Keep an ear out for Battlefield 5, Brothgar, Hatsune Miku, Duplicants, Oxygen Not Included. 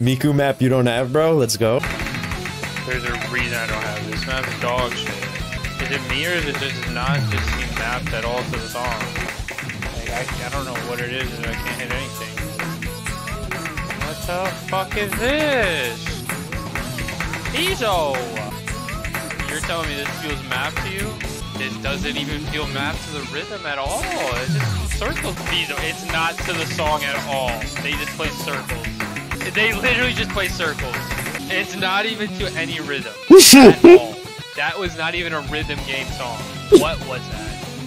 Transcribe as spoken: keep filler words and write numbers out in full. Miku map you don't have, bro? Let's go. There's a reason I don't have this map. It's dog shit. Is it me or is it just not just seem mapped at all to the song? Like, I, I don't know what it is and I can't hit anything. What the fuck is this? Ezo! You're telling me this feels mapped to you? It doesn't even feel mapped to the rhythm at all. It's just circles. It's not to the song at all. They just play circles. They literally just play circles. It's not even to any rhythm at all. That was not even a rhythm game song. What was that?